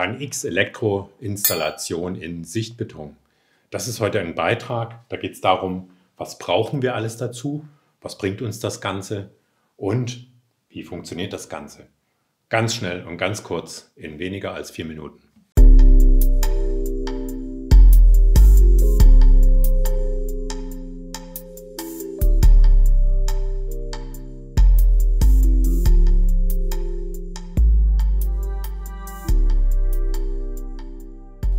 KNX Elektroinstallation in Sichtbeton. Das ist heute ein Beitrag, da geht es darum, was brauchen wir alles dazu, was bringt uns das Ganze und wie funktioniert das Ganze. Ganz schnell und ganz kurz in weniger als 4 Minuten.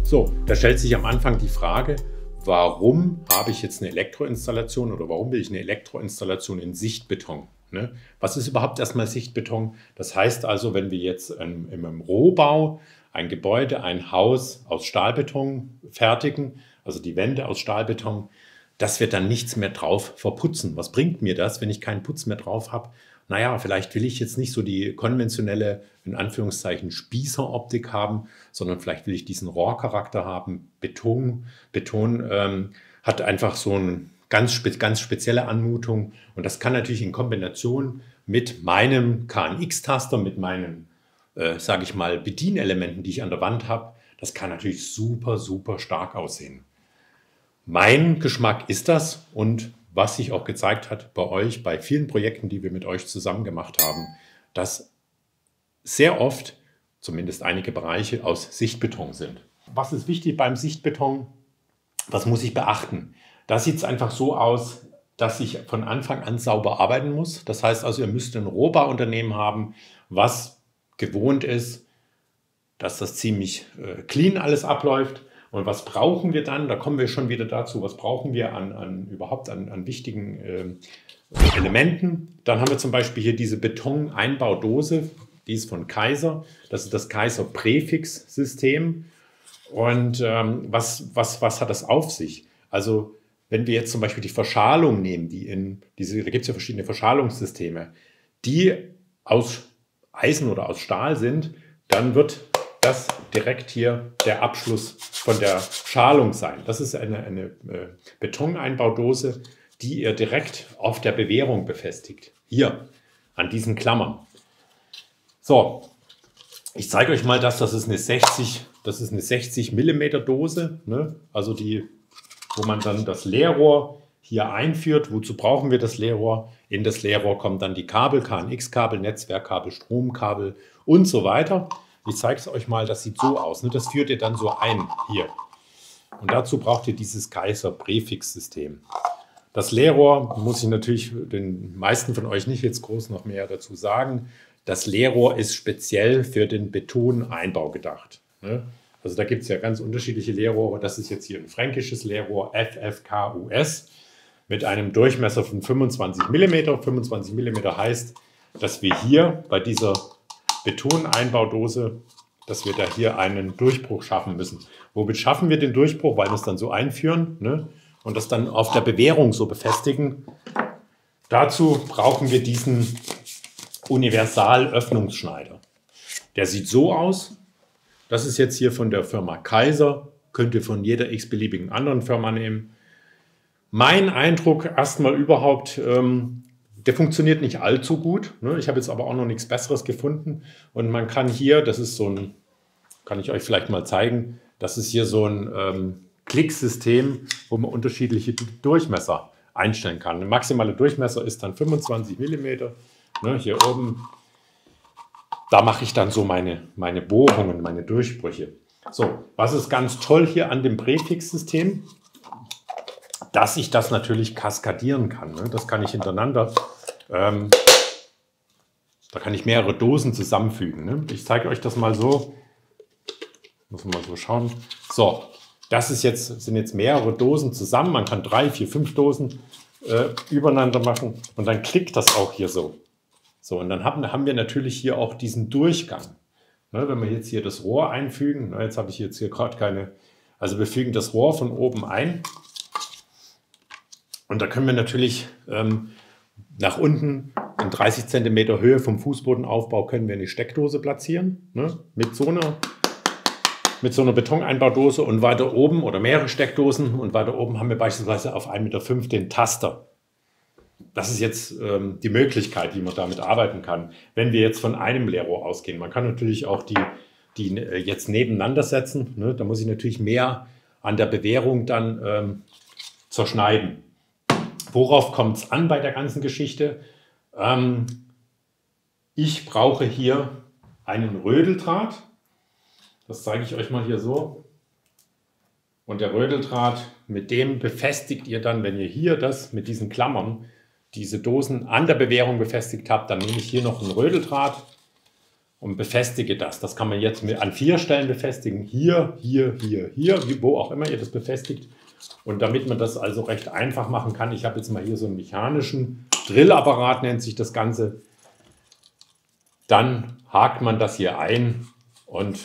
So, da stellt sich am Anfang die Frage, warum habe ich jetzt eine Elektroinstallation oder warum will ich eine Elektroinstallation in Sichtbeton? Ne? Was ist überhaupt erstmal Sichtbeton? Das heißt also, wenn wir jetzt im Rohbau ein Gebäude, ein Haus aus Stahlbeton fertigen, also die Wände aus Stahlbeton, dass wir dann nichts mehr drauf verputzen. Was bringt mir das, wenn ich keinen Putz mehr drauf habe? Naja, vielleicht will ich jetzt nicht so die konventionelle, in Anführungszeichen, Spießeroptik haben, sondern vielleicht will ich diesen Rohrcharakter haben. Beton hat einfach so eine ganz spezielle Anmutung. Und das kann natürlich in Kombination mit meinem KNX-Taster, mit meinen, sage ich mal, Bedienelementen, die ich an der Wand habe, das kann natürlich super, super stark aussehen. Mein Geschmack ist das und was sich auch gezeigt hat bei euch, bei vielen Projekten, die wir mit euch zusammen gemacht haben, dass sehr oft, zumindest einige Bereiche, aus Sichtbeton sind. Was ist wichtig beim Sichtbeton? Was muss ich beachten? Da sieht es einfach so aus, dass ich von Anfang an sauber arbeiten muss. Das heißt also, ihr müsst ein Rohbauunternehmen haben, was gewohnt ist, dass das ziemlich clean alles abläuft. Und was brauchen wir dann? Da kommen wir schon wieder dazu. Was brauchen wir überhaupt an wichtigen Elementen? Dann haben wir zum Beispiel hier diese Betoneinbaudose. Die ist von Kaiser. Das ist das Kaiser-Präfix-System. Und was hat das auf sich? Also wenn wir jetzt zum Beispiel die Verschalung nehmen, da gibt es ja verschiedene Verschalungssysteme, die aus Eisen oder aus Stahl sind, dann wird das direkt hier der Abschluss von der Schalung sein. Das ist eine Betoneinbaudose, die ihr direkt auf der Bewehrung befestigt. Hier, an diesen Klammern. So, ich zeige euch mal, das ist eine 60 mm Dose, ne? Also wo man dann das Leerrohr hier einführt. Wozu brauchen wir das Leerrohr? In das Leerrohr kommen dann die Kabel, KNX-Kabel, Netzwerkkabel, Stromkabel und so weiter. Ich zeige es euch mal, das sieht so aus. Ne? Das führt ihr dann so ein, hier. Und dazu braucht ihr dieses Kaiser-Präfix-System. Das Leerrohr muss ich natürlich den meisten von euch nicht jetzt groß noch mehr dazu sagen. Das Leerrohr ist speziell für den Betoneinbau gedacht. Ne? Also da gibt es ja ganz unterschiedliche Leerrohre. Das ist jetzt hier ein fränkisches Leerrohr, FFKUS, mit einem Durchmesser von 25 mm. 25 mm heißt, dass wir hier bei dieser Betoneinbaudose, dass wir da hier einen Durchbruch schaffen müssen. Womit schaffen wir den Durchbruch? Weil wir es dann so einführen, ne? Und das dann auf der Bewehrung so befestigen. Dazu brauchen wir diesen Universalöffnungsschneider. Der sieht so aus. Das ist jetzt hier von der Firma Kaiser. Könnt ihr von jeder x-beliebigen anderen Firma nehmen. Mein Eindruck erstmal überhaupt, der funktioniert nicht allzu gut. Ne? Ich habe jetzt aber auch noch nichts Besseres gefunden. Und man kann hier, das ist so ein, kann ich euch vielleicht mal zeigen, das ist hier so ein Klicksystem, wo man unterschiedliche Durchmesser einstellen kann. Der maximale Durchmesser ist dann 25 mm. Ne? Hier oben, da mache ich dann so meine Bohrungen, meine Durchbrüche. So, was ist ganz toll hier an dem Präfix-System? Dass ich das natürlich kaskadieren kann. Ne? Das kann ich hintereinander, da kann ich mehrere Dosen zusammenfügen. Ne? Ich zeige euch das mal so. Muss man mal so schauen. So, das ist jetzt, sind jetzt mehrere Dosen zusammen. Man kann 3, 4, 5 Dosen übereinander machen und dann klickt das auch hier so. So, und dann haben wir natürlich hier auch diesen Durchgang. Ne? Wenn wir jetzt hier das Rohr einfügen, na, jetzt habe ich jetzt hier gerade keine, also wir fügen das Rohr von oben ein. Und da können wir natürlich nach unten in 30 cm Höhe vom Fußbodenaufbau können wir eine Steckdose platzieren, ne? Mit so einer Betoneinbaudose und weiter oben oder mehrere Steckdosen und weiter oben haben wir beispielsweise auf 1,5 Meter den Taster. Das ist jetzt die Möglichkeit, wie man damit arbeiten kann, wenn wir jetzt von einem Leerrohr ausgehen. Man kann natürlich auch die die jetzt nebeneinander setzen, ne, da muss ich natürlich mehr an der Bewehrung dann zerschneiden. Worauf kommt es an bei der ganzen Geschichte? Ich brauche hier einen Rödeldraht. Das zeige ich euch mal hier so. Und der Rödeldraht, mit dem befestigt ihr dann, wenn ihr hier das mit diesen Klammern, diese Dosen an der Bewehrung befestigt habt, dann nehme ich hier noch einen Rödeldraht und befestige das. Das kann man jetzt an 4 Stellen befestigen. Hier, hier, hier, hier, wo auch immer ihr das befestigt. Und damit man das also recht einfach machen kann, ich habe jetzt mal hier so einen mechanischen Drillapparat, nennt sich das Ganze. Dann hakt man das hier ein und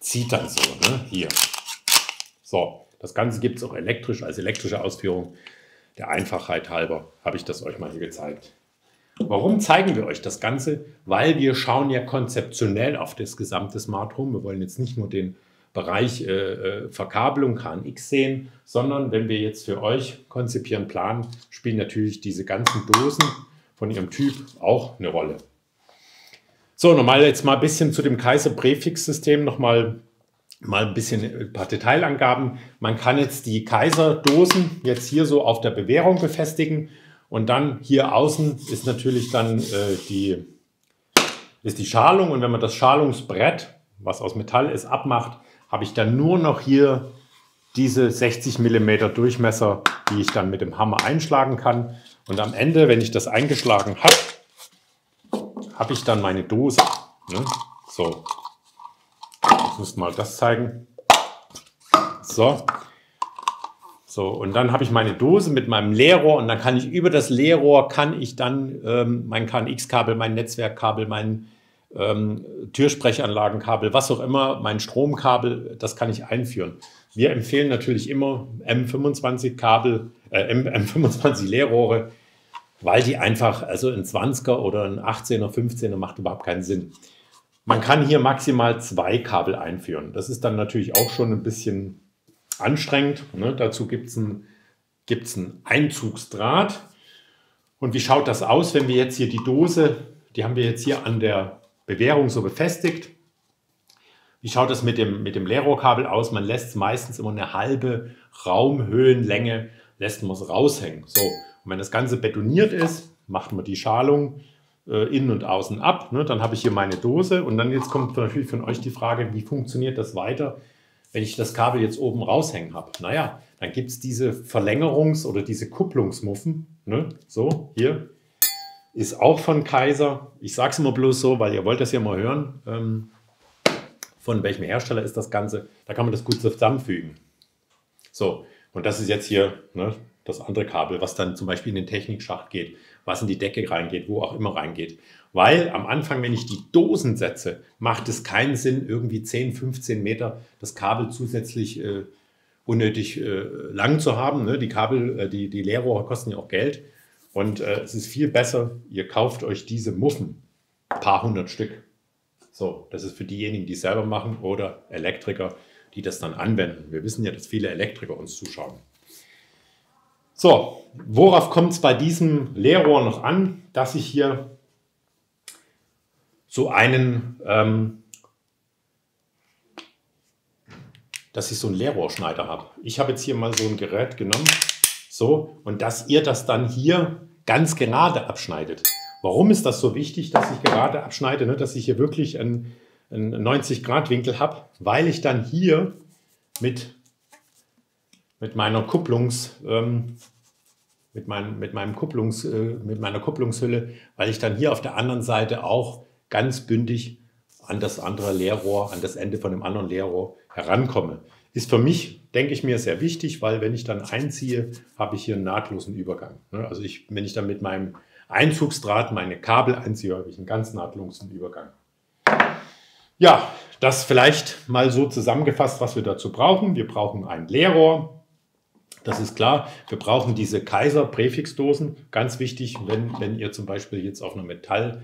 zieht dann so, ne? Hier. So, das Ganze gibt es auch elektrisch, als elektrische Ausführung. Der Einfachheit halber habe ich das euch mal hier gezeigt. Warum zeigen wir euch das Ganze? Weil wir schauen ja konzeptionell auf das gesamte Smart Home. Wir wollen jetzt nicht nur den Bereich Verkabelung KNX sehen, sondern wenn wir jetzt für euch konzipieren, planen, spielen natürlich diese ganzen Dosen von ihrem Typ auch eine Rolle. So, nochmal jetzt mal ein bisschen zu dem Kaiser-Präfix-System nochmal. Mal ein bisschen ein paar Detailangaben. Man kann jetzt die Kaiser-Dosen jetzt hier so auf der Bewehrung befestigen und dann hier außen ist natürlich dann die Schalung, und wenn man das Schalungsbrett, was aus Metall ist, abmacht, habe ich dann nur noch hier diese 60 mm Durchmesser, die ich dann mit dem Hammer einschlagen kann. Und am Ende, wenn ich das eingeschlagen habe, habe ich dann meine Dose. Ne? So. Ich muss mal das zeigen. So. So, und dann habe ich meine Dose mit meinem Leerrohr und dann kann ich über das Leerrohr mein KNX-Kabel, mein Netzwerkkabel, mein Türsprechanlagenkabel, was auch immer, mein Stromkabel, das kann ich einführen. Wir empfehlen natürlich immer M25 Leerrohre, weil die einfach, also ein 20er oder ein 18er, 15er macht überhaupt keinen Sinn. Man kann hier maximal 2 Kabel einführen. Das ist dann natürlich auch schon ein bisschen anstrengend. Ne? Dazu gibt es einen Einzugsdraht. Und wie schaut das aus, wenn wir jetzt hier die Dose, die haben wir jetzt hier an der Bewehrung so befestigt. Wie schaut das mit dem Leerrohrkabel aus? Man lässt meistens immer eine halbe Raumhöhenlänge, lässt man es raushängen. So. Und wenn das Ganze betoniert ist, macht man die Schalung innen und außen ab, ne? Dann habe ich hier meine Dose und dann jetzt kommt natürlich von euch die Frage, wie funktioniert das weiter, wenn ich das Kabel jetzt oben raushängen habe? Naja, dann gibt es diese Verlängerungs- oder diese Kupplungsmuffen, ne? So, hier, ist auch von Kaiser, ich sage es immer bloß so, weil ihr wollt das ja mal hören, von welchem Hersteller ist das Ganze, da kann man das gut zusammenfügen. So, und das ist jetzt hier, ne, das andere Kabel, was dann zum Beispiel in den Technikschacht geht, was in die Decke reingeht, wo auch immer reingeht. Weil am Anfang, wenn ich die Dosen setze, macht es keinen Sinn, irgendwie 10, 15 Meter das Kabel zusätzlich unnötig lang zu haben. Ne? Die Kabel, die Leerrohre kosten ja auch Geld. Und es ist viel besser, ihr kauft euch diese Muffen, ein paar hundert Stück. So, das ist für diejenigen, die es selber machen oder Elektriker, die das dann anwenden. Wir wissen ja, dass viele Elektriker uns zuschauen. So, worauf kommt es bei diesem Leerrohr noch an? Dass ich hier so einen Leerrohrschneider habe. Ich habe jetzt hier mal so ein Gerät genommen, so, und dass ihr das dann hier ganz gerade abschneidet. Warum ist das so wichtig, dass ich gerade abschneide, ne? Dass ich hier wirklich einen 90-Grad-Winkel habe? Weil ich dann hier mit meiner Kupplungshülle, weil ich dann hier auf der anderen Seite auch ganz bündig an das andere Leerrohr, an das Ende von dem anderen Leerrohr herankomme. Ist für mich, denke ich mir, sehr wichtig, weil wenn ich dann einziehe, habe ich hier einen nahtlosen Übergang. Also wenn ich dann mit meinem Einzugsdraht meine Kabel einziehe, habe ich einen ganz nahtlosen Übergang. Ja, das vielleicht mal so zusammengefasst, was wir dazu brauchen. Wir brauchen ein Leerrohr. Das ist klar, wir brauchen diese Kaiser-Präfixdosen, ganz wichtig, wenn ihr zum Beispiel jetzt auf einer Metall,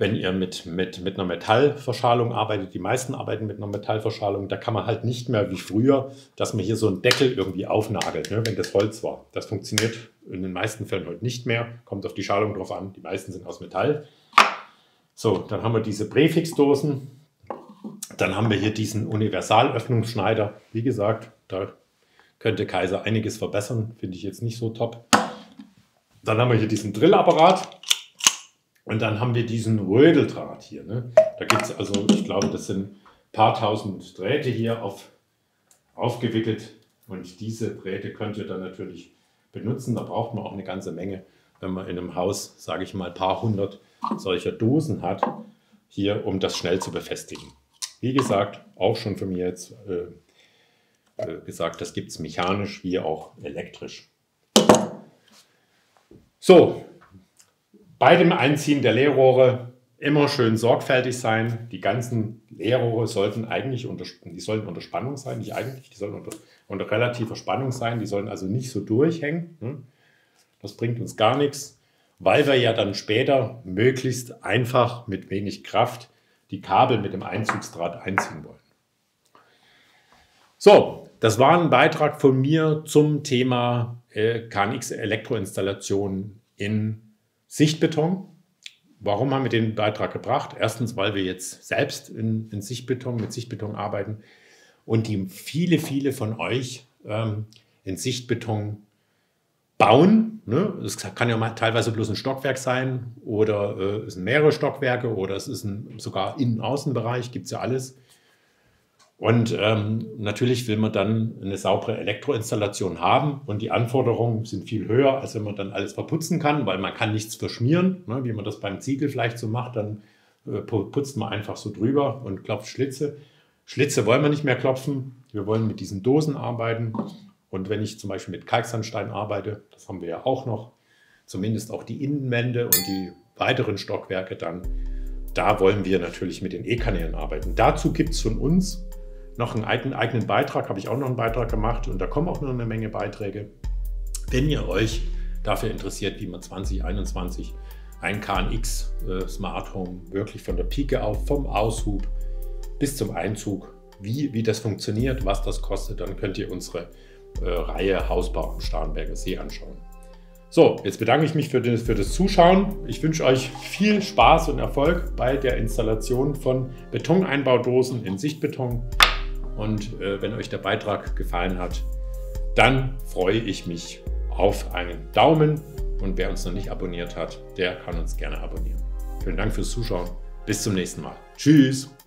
wenn ihr mit einer Metallverschalung arbeitet, die meisten arbeiten mit einer Metallverschalung, da kann man halt nicht mehr wie früher, dass man hier so einen Deckel irgendwie aufnagelt, ne, wenn das Holz war. Das funktioniert in den meisten Fällen heute nicht mehr, kommt auf die Schalung drauf an, die meisten sind aus Metall. So, dann haben wir diese Präfixdosen, Dann haben wir hier diesen Universalöffnungsschneider. Wie gesagt, da könnte Kaiser einiges verbessern. Finde ich jetzt nicht so top. Dann haben wir hier diesen Drillapparat. Und dann haben wir diesen Rödeldraht hier. Ne? Da gibt es also, ich glaube, das sind ein paar tausend Drähte hier aufgewickelt. Und diese Drähte könnt ihr dann natürlich benutzen. Da braucht man auch eine ganze Menge, wenn man in einem Haus, sage ich mal, ein paar hundert solcher Dosen hat, hier, um das schnell zu befestigen. Wie gesagt, auch schon von mir jetzt gesagt, das gibt es mechanisch wie auch elektrisch. So, bei dem Einziehen der Leerrohre immer schön sorgfältig sein. Die ganzen Leerrohre sollten eigentlich unter Spannung sein, nicht eigentlich, die sollen unter relativer Spannung sein, die sollen also nicht so durchhängen. Das bringt uns gar nichts, weil wir ja dann später möglichst einfach mit wenig Kraft die Kabel mit dem Einzugsdraht einziehen wollen. So, das war ein Beitrag von mir zum Thema KNX Elektroinstallation in Sichtbeton. Warum haben wir den Beitrag gebracht? Erstens, weil wir jetzt selbst mit Sichtbeton arbeiten und die viele von euch in Sichtbeton bauen. Ne? Das kann ja mal teilweise bloß ein Stockwerk sein oder es sind mehrere Stockwerke oder es ist sogar Innen-Außenbereich, gibt es ja alles. Und natürlich will man dann eine saubere Elektroinstallation haben und die Anforderungen sind viel höher, als wenn man dann alles verputzen kann, weil man kann nichts verschmieren, ne? Wie man das beim Ziegel vielleicht so macht, dann putzt man einfach so drüber und klopft Schlitze. Schlitze wollen wir nicht mehr klopfen, wir wollen mit diesen Dosen arbeiten. Und wenn ich zum Beispiel mit Kalksandstein arbeite, das haben wir ja auch noch, zumindest auch die Innenwände und die weiteren Stockwerke dann, da wollen wir natürlich mit den E-Kanälen arbeiten. Dazu gibt es von uns noch einen eigenen Beitrag, habe ich auch noch einen Beitrag gemacht und da kommen auch noch eine Menge Beiträge. Wenn ihr euch dafür interessiert, wie man 2021 ein KNX Smart Home wirklich von der Pike auf, vom Aushub bis zum Einzug, wie das funktioniert, was das kostet, dann könnt ihr unsere Reihe Hausbau am Starnberger See anschauen. So, jetzt bedanke ich mich für das Zuschauen. Ich wünsche euch viel Spaß und Erfolg bei der Installation von Betoneinbaudosen in Sichtbeton. Und wenn euch der Beitrag gefallen hat, dann freue ich mich auf einen Daumen. Und wer uns noch nicht abonniert hat, der kann uns gerne abonnieren. Vielen Dank fürs Zuschauen. Bis zum nächsten Mal. Tschüss.